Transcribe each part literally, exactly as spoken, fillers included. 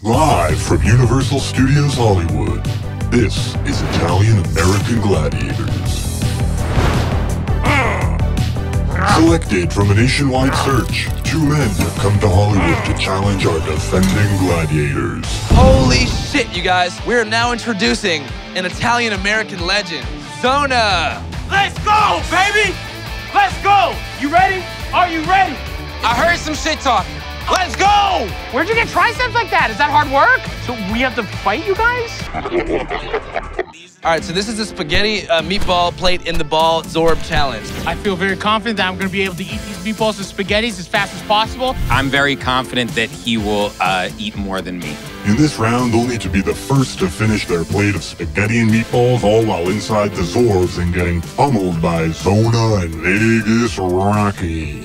Live from Universal Studios Hollywood, this is Italian-American Gladiators. Selected from a nationwide search, two men have come to Hollywood to challenge our defending gladiators. Holy shit, you guys! We are now introducing an Italian-American legend, Zona! Let's go, baby! Let's go! You ready? Are you ready? I heard some shit talking. Let's go! Where'd you get triceps like that? Is that hard work? So we have to fight you guys? All right, so this is the spaghetti uh, meatball plate in the ball Zorb challenge. I feel very confident that I'm gonna be able to eat these meatballs and spaghettis as fast as possible. I'm very confident that he will uh, eat more than me. In this round, they'll need to be the first to finish their plate of spaghetti and meatballs, all while inside the Zorbs and getting pummeled by Zona and Vegas Rocky.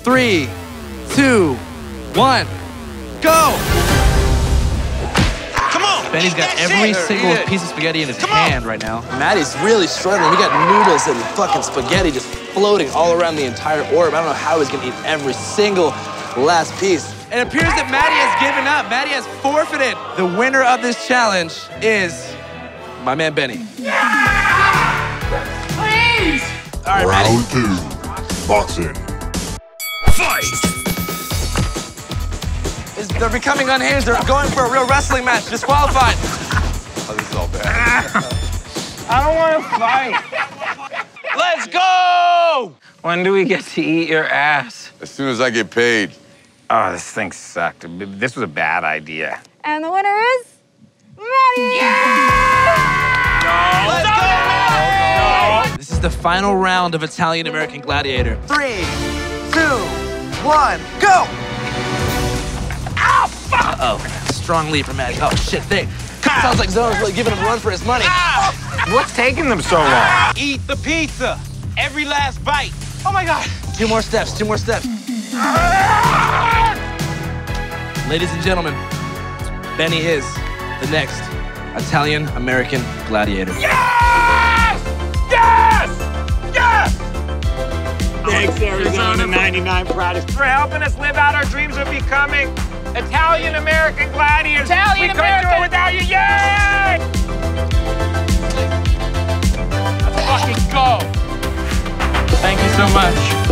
Three, two, one, go! Come on! Benny's got every single piece of spaghetti in his hand right now. Matty's really struggling. We got noodles and fucking spaghetti just floating all around the entire orb. I don't know how he's gonna eat every single last piece. It appears that Matty has given up. Matty has forfeited. The winner of this challenge is my man Benny. Yeah! Please! All right, Matty. Round two, boxing. Fight! They're becoming unhinged. They're going for a real wrestling match. Disqualified. Oh, this is all bad. I don't want to fight. Let's go! When do we get to eat your ass? As soon as I get paid. Oh, this thing sucked. This was a bad idea. And the winner is... Matty! Yeah! No, let's go! No, no, no. This is the final round of Italian American Gladiator. Three, two, one, go! Uh-oh. Strong lead from Matty. Oh, shit, they... Ah. Sounds like Zona's really giving him a run for his money. Ah. What's taking them so long? Ah. Eat the pizza. Every last bite. Oh, my God. Two more steps, two more steps. Ah. Ladies and gentlemen, Benny is the next Italian-American gladiator. Yes! Yes! Yes! Thanks, Arizona ninety-nine products, for helping us live out our dreams of becoming Italian-American gladiators. Italian American. We couldn't do it without you. Yay! Let's fucking go. Thank you so much.